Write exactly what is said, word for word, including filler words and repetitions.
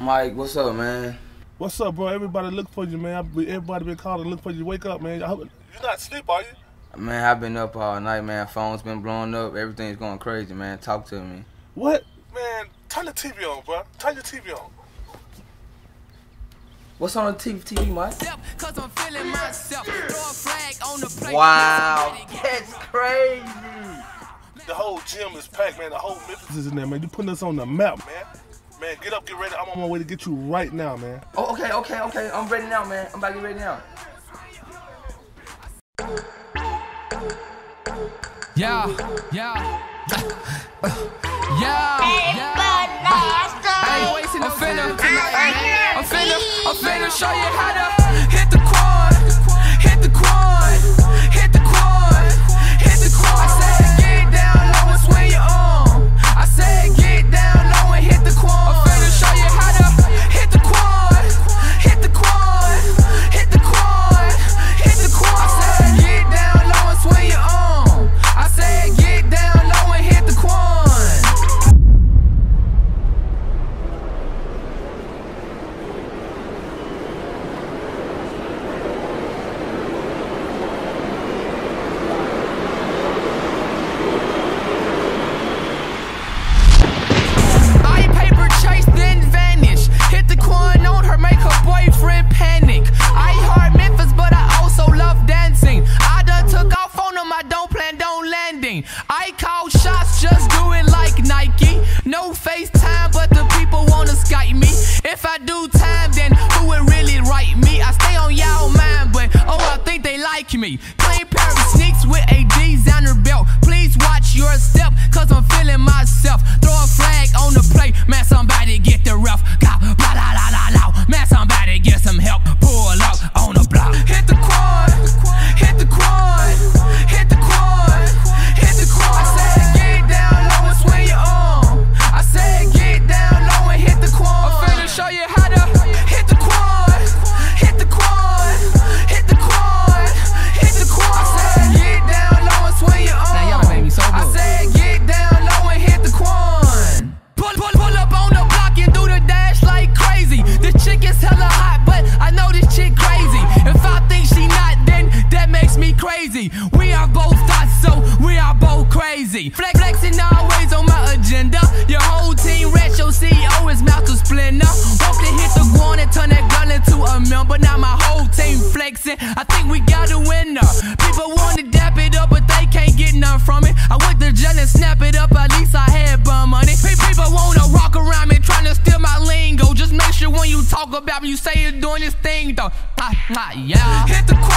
Mike, what's up, man? What's up, bro? Everybody look for you, man. Everybody been calling to look for you. Wake up, man. You're not asleep, are you? Man, I've been up all night, man. Phone's been blowing up. Everything's going crazy, man. Talk to me. What? Man, turn the T V on, bro. Turn your T V on. What's on the T V, Mike? Wow, that's crazy. The whole gym is packed, man. The whole Memphis is in there, man. You're putting us on the map, man. Man, get up, get ready. I'm on my way to get you right now, man. Oh, okay, okay, okay. I'm ready now, man. I'm about to get ready now. Yeah, yeah. Yeah. I ain't wasting no finna. I'm finna, I'm finna show you how to hit the Quan. Hit the Quan. Hit the Quan. Hit the Quan. I said get down low and swing your arm. I said get down low and hit the Quan. I'm finna show you how to hit the Quan. Hit the Quan. Hit the Quan. Hit the Quan. I said get down low and swing your arm. I said get down low and hit the Quan. I call shots, just do it like Nike. No FaceTime, but the people wanna Skype me. If I do time, then who would really write me? I stay on y'all mind, but oh, I think they like me. Clean pair of sneaks with a designer belt. Please watch your step, cause I'm feeling myself. Throw a flag on the plate, man, somebody get the ref. Blah, blah, blah, blah, blah, man, somebody get some help. Pull up on the block. Hit the quad, hit the quad, hit the quad. I said get down low and swing your arm. I said get down low and hit the Quan. I'm finna show you how to hit the Quan. Hit the Quan. Hit the Quan. Hit the Quan. I said get down low and swing your arm. Now y'all made me so good. I said get down low and hit the Quan. Pull, pull, pull up on the block and do the dash like crazy. This chick is hella hot, but I know this chick crazy. If I think she not, then that makes me crazy. We are both thoughts, so we are both crazy. Flex, flexing always on my agenda. Your whole team rats, your C E O is Malcolm Splendor. Hope to hit the ground and turn that gun into a member. Now my whole team flexing. I think we got a winner. People want to dap it up, but they can't get nothing from it. I went to jail and snap it up, at least I had bum money. People want to rock around me, trying to steal my lingo. Just make sure when you talk about me, you say you're doing this thing, though. Ha, ha, yeah. Hit the